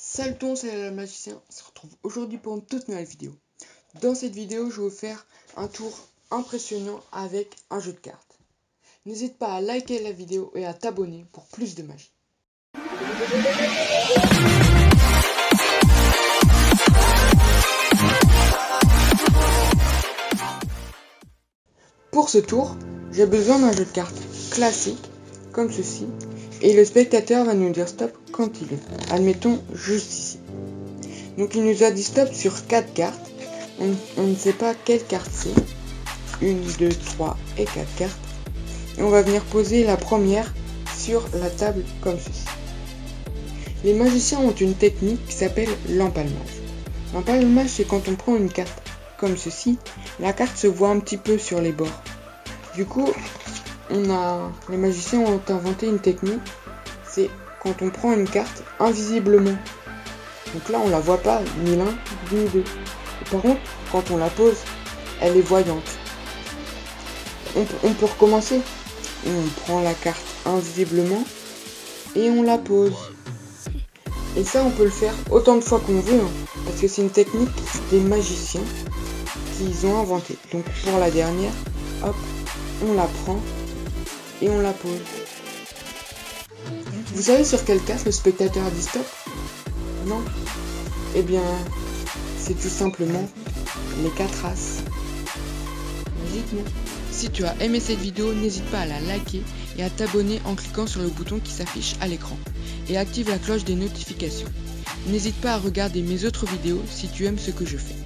Salut tout le monde, c'est V'la Le Magicien, on se retrouve aujourd'hui pour une toute nouvelle vidéo. Dans cette vidéo, je vais vous faire un tour impressionnant avec un jeu de cartes. N'hésite pas à liker la vidéo et à t'abonner pour plus de magie. Pour ce tour, j'ai besoin d'un jeu de cartes classique, comme ceci. Et le spectateur va nous dire stop quand il veut. Admettons juste ici. Donc il nous a dit stop sur 4 cartes. On ne sait pas quelle carte c'est. 1, 2, 3 et 4 cartes. Et on va venir poser la première sur la table comme ceci. Les magiciens ont une technique qui s'appelle l'empalmage. L'empalmage, c'est quand on prend une carte comme ceci. La carte se voit un petit peu sur les bords. Du coup, les magiciens ont inventé une technique, c'est quand on prend une carte invisiblement. Donc là on la voit pas, ni l'un, ni deux. Et par contre, quand on la pose, elle est voyante. On peut recommencer. On prend la carte invisiblement et on la pose. Et ça on peut le faire autant de fois qu'on veut, hein, parce que c'est une technique des magiciens qu'ils ont inventée. Donc pour la dernière, hop, on la prend. Et on la pose. Vous savez sur quelle carte le spectateur a dit stop? Non? Eh bien, c'est tout simplement les 4 as. Dites-nous. Si tu as aimé cette vidéo, n'hésite pas à la liker et à t'abonner en cliquant sur le bouton qui s'affiche à l'écran. Et active la cloche des notifications. N'hésite pas à regarder mes autres vidéos si tu aimes ce que je fais.